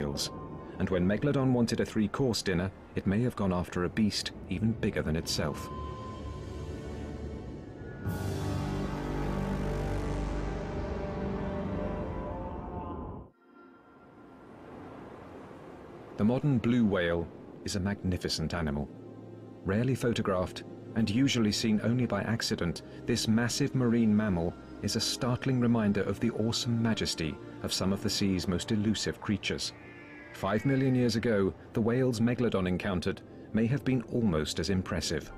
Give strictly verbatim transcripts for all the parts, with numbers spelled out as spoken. meals, and when Megalodon wanted a three-course dinner, it may have gone after a beast even bigger than itself. The modern blue whale is a magnificent animal. Rarely photographed, and usually seen only by accident, this massive marine mammal is a startling reminder of the awesome majesty of some of the sea's most elusive creatures. Five million years ago, the whales Megalodon encountered may have been almost as impressive.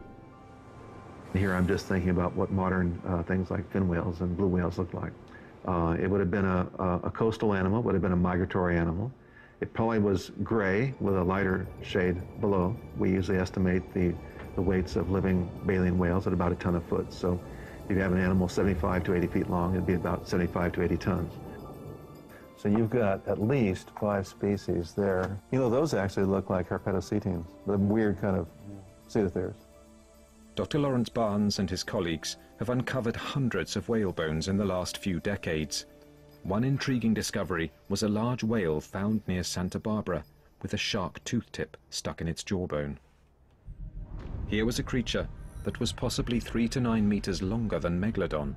Here I'm just thinking about what modern uh, things like fin whales and blue whales look like. Uh, it would have been a, a, a coastal animal, would have been a migratory animal. It probably was gray with a lighter shade below. We usually estimate the, the weights of living baleen whales at about a ton a foot. So if you have an animal seventy-five to eighty feet long, it'd be about seventy-five to eighty tons. So you've got at least five species there. You know, those actually look like herpetocetenes, the weird kind of pseudotheres. Doctor Lawrence Barnes and his colleagues have uncovered hundreds of whale bones in the last few decades. One intriguing discovery was a large whale found near Santa Barbara with a shark tooth tip stuck in its jawbone. Here was a creature that was possibly three to nine meters longer than Megalodon,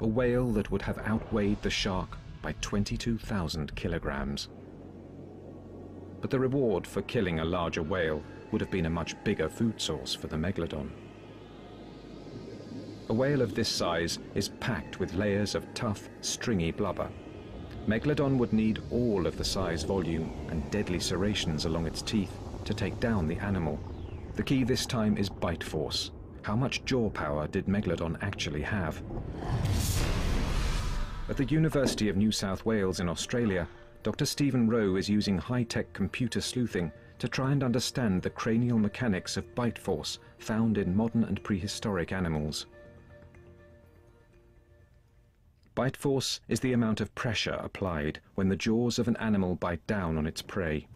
a whale that would have outweighed the shark by twenty-two thousand kilograms. But the reward for killing a larger whale would have been a much bigger food source for the Megalodon. A whale of this size is packed with layers of tough, stringy blubber. Megalodon would need all of the size, volume, and deadly serrations along its teeth to take down the animal. The key this time is bite force. How much jaw power did Megalodon actually have? At the University of New South Wales in Australia, Doctor Stephen Rowe is using high-tech computer sleuthing to try and understand the cranial mechanics of bite force found in modern and prehistoric animals. Bite force is the amount of pressure applied when the jaws of an animal bite down on its prey.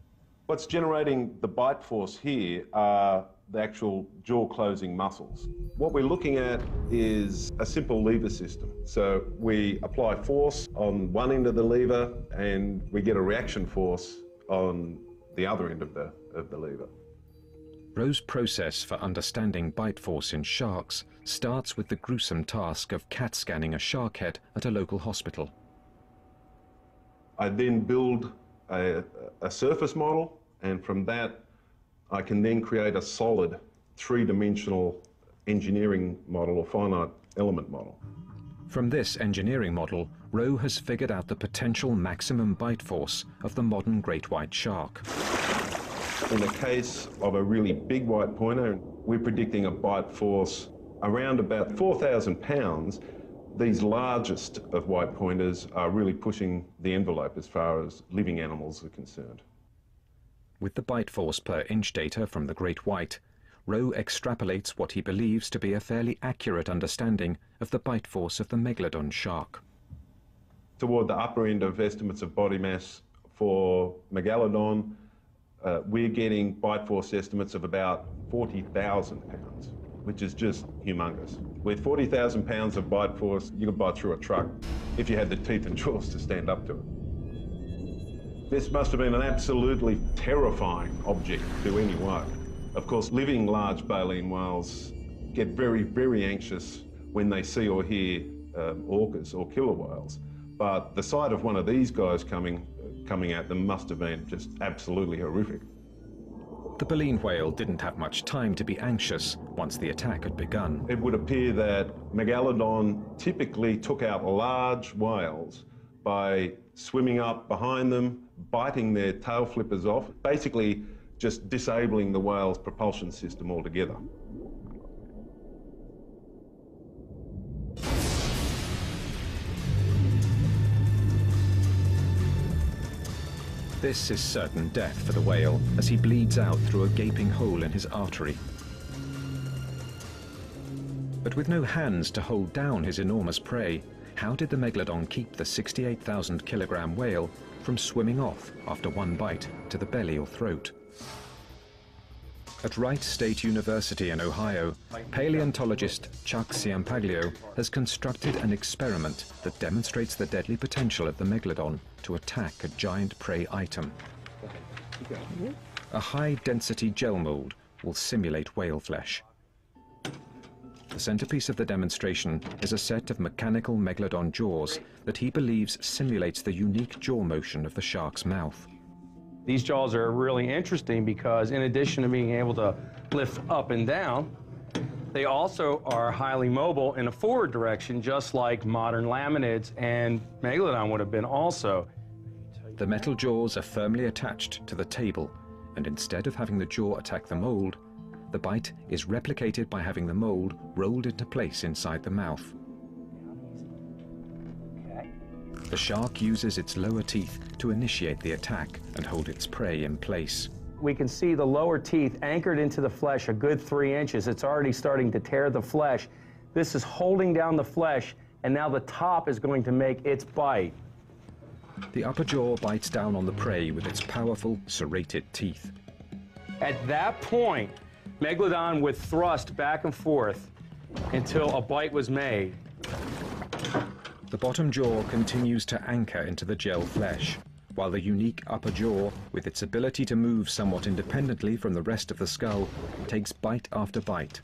What's generating the bite force here are the actual jaw-closing muscles. What we're looking at is a simple lever system. So we apply force on one end of the lever and we get a reaction force on the other end of the, of the lever. Rowe's process for understanding bite force in sharks starts with the gruesome task of C A T scanning a shark head at a local hospital. I then build a, a surface model, and from that I can then create a solid three-dimensional engineering model or finite element model. From this engineering model, Rowe has figured out the potential maximum bite force of the modern great white shark. In the case of a really big white pointer, we're predicting a bite force around about four thousand pounds. These largest of white pointers are really pushing the envelope as far as living animals are concerned. With the bite force per inch data from the great white, Rowe extrapolates what he believes to be a fairly accurate understanding of the bite force of the Megalodon shark. Toward the upper end of estimates of body mass for Megalodon, Uh, we're getting bite force estimates of about forty thousand pounds, which is just humongous. With forty thousand pounds of bite force, you could bite through a truck if you had the teeth and jaws to stand up to it. This must have been an absolutely terrifying object to any whale. Of course, living large baleen whales get very, very anxious when they see or hear um, orcas or killer whales. But the sight of one of these guys coming coming at them must have been just absolutely horrific. The baleen whale didn't have much time to be anxious once the attack had begun. It would appear that Megalodon typically took out large whales by swimming up behind them, biting their tail flippers off, basically just disabling the whale's propulsion system altogether. This is certain death for the whale as he bleeds out through a gaping hole in his artery. But with no hands to hold down his enormous prey, how did the Megalodon keep the sixty-eight thousand kilogram whale from swimming off after one bite to the belly or throat? At Wright State University in Ohio, paleontologist Chuck Ciampaglio has constructed an experiment that demonstrates the deadly potential of the Megalodon to attack a giant prey item. A high-density gel mould will simulate whale flesh. The centerpiece of the demonstration is a set of mechanical megalodon jaws that he believes simulates the unique jaw motion of the shark's mouth. These jaws are really interesting because in addition to being able to lift up and down, they also are highly mobile in a forward direction, just like modern laminids and megalodon would have been also. The metal jaws are firmly attached to the table, and instead of having the jaw attack the mold, the bite is replicated by having the mold rolled into place inside the mouth. The shark uses its lower teeth to initiate the attack and hold its prey in place. We can see the lower teeth anchored into the flesh a good three inches. It's already starting to tear the flesh. This is holding down the flesh, and now the top is going to make its bite. The upper jaw bites down on the prey with its powerful, serrated teeth. At that point, Megalodon would thrust back and forth until a bite was made. The bottom jaw continues to anchor into the gel flesh, while the unique upper jaw, with its ability to move somewhat independently from the rest of the skull, takes bite after bite,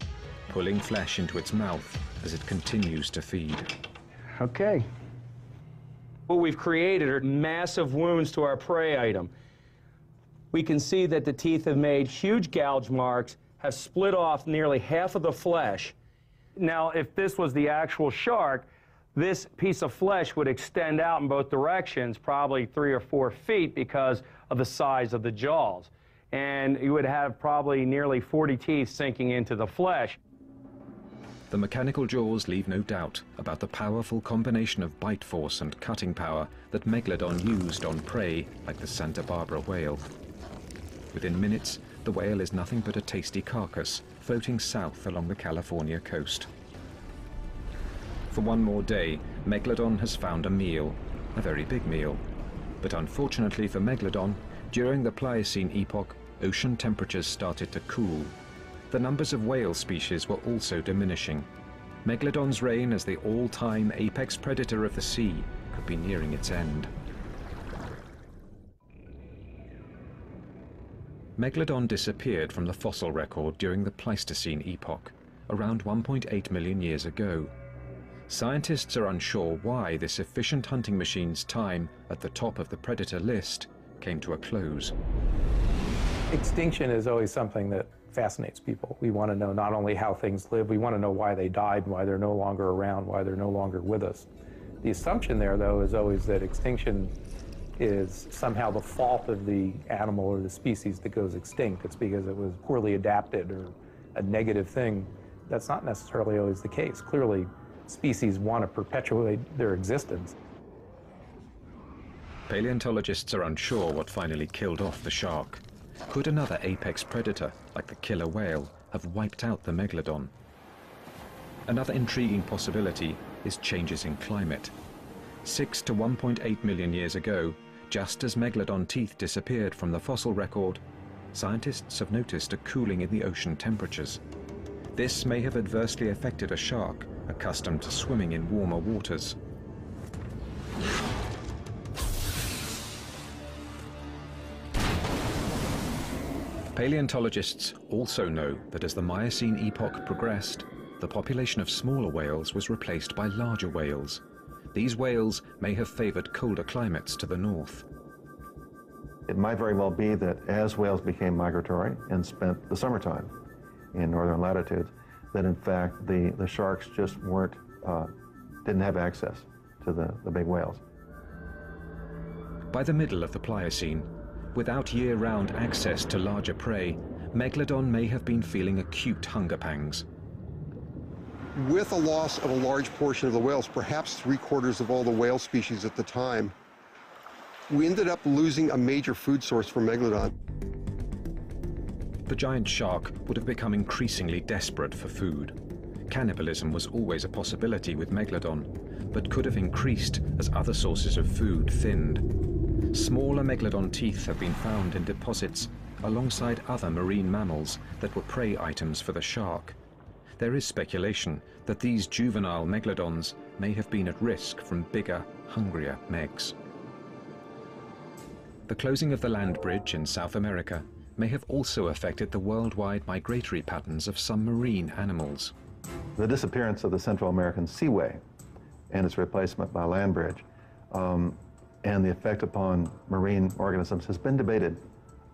pulling flesh into its mouth as it continues to feed. Okay. What we've created are massive wounds to our prey item. We can see that the teeth have made huge gouge marks, have split off nearly half of the flesh. Now, if this was the actual shark, this piece of flesh would extend out in both directions, probably three or four feet because of the size of the jaws. And you would have probably nearly forty teeth sinking into the flesh. The mechanical jaws leave no doubt about the powerful combination of bite force and cutting power that Megalodon used on prey like the Santa Barbara whale. Within minutes, the whale is nothing but a tasty carcass floating south along the California coast. For one more day, Megalodon has found a meal, a very big meal. But unfortunately for Megalodon, during the Pliocene epoch, ocean temperatures started to cool. The numbers of whale species were also diminishing. Megalodon's reign as the all-time apex predator of the sea could be nearing its end. Megalodon disappeared from the fossil record during the Pleistocene epoch, around one point eight million years ago. Scientists are unsure why this efficient hunting machine's time at the top of the predator list came to a close. Extinction is always something that fascinates people. We want to know not only how things live, we want to know why they died, and why they're no longer around, why they're no longer with us. The assumption there, though, is always that extinction is somehow the fault of the animal or the species that goes extinct. It's because it was poorly adapted or a negative thing. That's not necessarily always the case. Clearly, species want to perpetuate their existence. Paleontologists are unsure what finally killed off the shark. Could another apex predator, like the killer whale, have wiped out the Megalodon? Another intriguing possibility is changes in climate. Six to one point eight million years ago, just as Megalodon teeth disappeared from the fossil record, scientists have noticed a cooling in the ocean temperatures. This may have adversely affected a shark accustomed to swimming in warmer waters. Paleontologists also know that as the Miocene epoch progressed, the population of smaller whales was replaced by larger whales. These whales may have favored colder climates to the north. It might very well be that as whales became migratory and spent the summertime in northern latitudes, that in fact the, the sharks just weren't, uh, didn't have access to the, the big whales. By the middle of the Pliocene, without year-round access to larger prey, Megalodon may have been feeling acute hunger pangs. With a loss of a large portion of the whales, perhaps three-quarters of all the whale species at the time, we ended up losing a major food source for Megalodon. The giant shark would have become increasingly desperate for food. Cannibalism was always a possibility with Megalodon, but could have increased as other sources of food thinned. Smaller Megalodon teeth have been found in deposits alongside other marine mammals that were prey items for the shark. There is speculation that these juvenile Megalodons may have been at risk from bigger, hungrier Megs. The closing of the land bridge in South America may have also affected the worldwide migratory patterns of some marine animals. The disappearance of the Central American Seaway and its replacement by land bridge um, and the effect upon marine organisms has been debated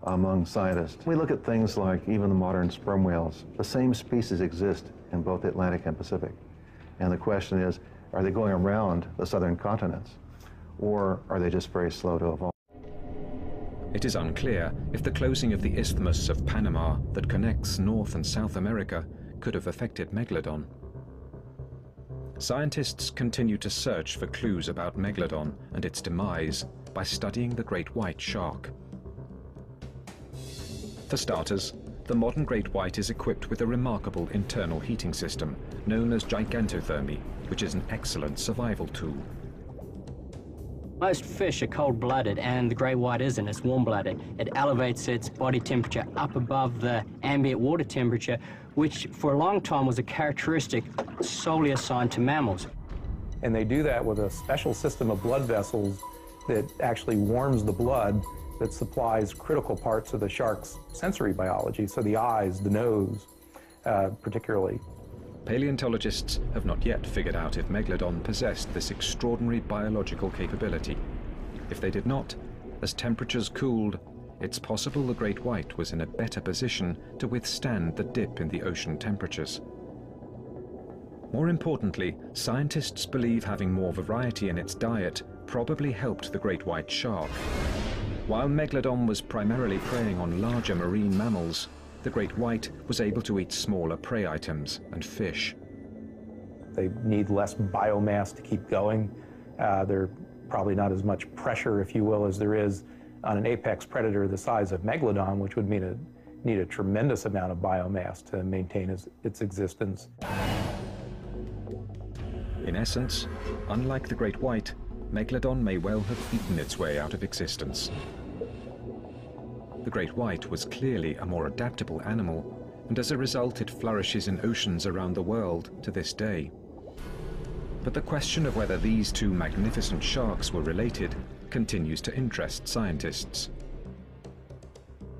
among scientists. We look at things like even the modern sperm whales. The same species exist in both the Atlantic and Pacific. And the question is, are they going around the southern continents, or are they just very slow to evolve? It is unclear if the closing of the Isthmus of Panama that connects North and South America could have affected Megalodon. Scientists continue to search for clues about Megalodon and its demise by studying the great white shark. For starters, the modern great white is equipped with a remarkable internal heating system known as gigantothermy, which is an excellent survival tool. Most fish are cold-blooded, and the grey white isn't. It's warm-blooded. It elevates its body temperature up above the ambient water temperature, which for a long time was a characteristic solely assigned to mammals. And they do that with a special system of blood vessels that actually warms the blood that supplies critical parts of the shark's sensory biology, so the eyes, the nose, uh, particularly. Paleontologists have not yet figured out if Megalodon possessed this extraordinary biological capability. If they did not, as temperatures cooled, it's possible the great white was in a better position to withstand the dip in the ocean temperatures. More importantly, scientists believe having more variety in its diet probably helped the great white shark. While Megalodon was primarily preying on larger marine mammals, the great white was able to eat smaller prey items and fish. They need less biomass to keep going. Uh, there's probably not as much pressure, if you will, as there is on an apex predator the size of Megalodon, which would mean a, need a tremendous amount of biomass to maintain its, its existence. In essence, unlike the great white, Megalodon may well have eaten its way out of existence. The great white was clearly a more adaptable animal, and as a result it flourishes in oceans around the world to this day. But the question of whether these two magnificent sharks were related continues to interest scientists.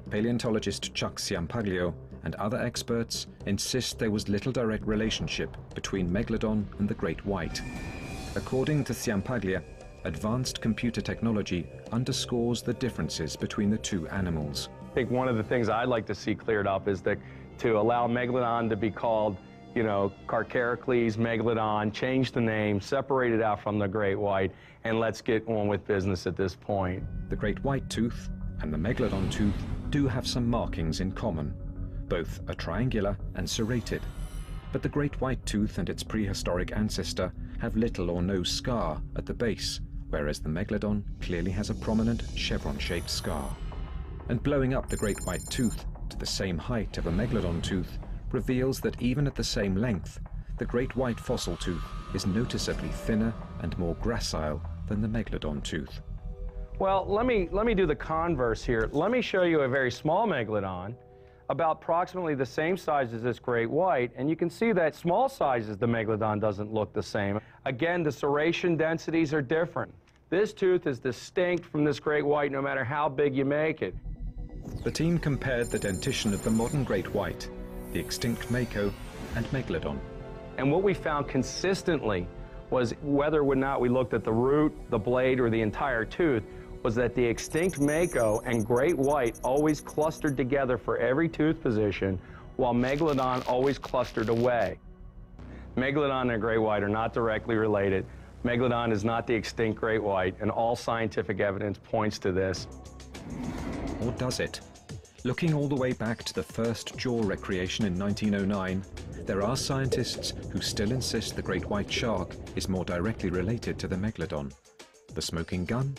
Paleontologist Chuck Ciampaglio and other experts insist there was little direct relationship between Megalodon and the great white. According to Ciampaglia, advanced computer technology underscores the differences between the two animals. I think one of the things I'd like to see cleared up is that to allow Megalodon to be called, you know, Carcharocles Megalodon, change the name, separate it out from the great white, and let's get on with business at this point. The great white tooth and the Megalodon tooth do have some markings in common. Both are triangular and serrated, but the great white tooth and its prehistoric ancestor have little or no scar at the base, whereas the Megalodon clearly has a prominent chevron-shaped scar. And blowing up the great white tooth to the same height of a Megalodon tooth reveals that even at the same length, the great white fossil tooth is noticeably thinner and more gracile than the Megalodon tooth. Well, let me, let me do the converse here. Let me show you a very small Megalodon, about approximately the same size as this great white, and you can see that small sizes the Megalodon doesn't look the same. Again, the serration densities are different. This tooth is distinct from this great white no matter how big you make it. The team compared the dentition of the modern great white, the extinct Mako, and Megalodon. And what we found consistently was whether or not we looked at the root, the blade, or the entire tooth, was that the extinct Mako and great white always clustered together for every tooth position, while Megalodon always clustered away. Megalodon and great white are not directly related. Megalodon is not the extinct great white, and all scientific evidence points to this. Or does it? Looking all the way back to the first jaw recreation in nineteen oh nine, there are scientists who still insist the great white shark is more directly related to the Megalodon. The smoking gun?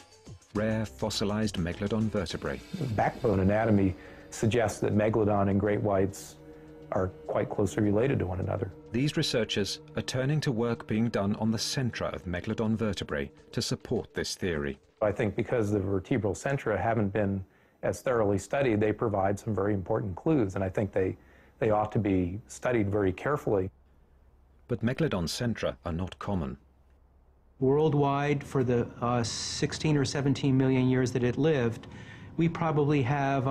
Rare fossilized Megalodon vertebrae. Backbone anatomy suggests that Megalodon and great whites are quite closely related to one another. These researchers are turning to work being done on the centra of Megalodon vertebrae to support this theory. I think because the vertebral centra haven't been as thoroughly studied, they provide some very important clues, and I think they, they ought to be studied very carefully. But Megalodon centra are not common. worldwide for the uh, sixteen or seventeen million years that it lived, we probably have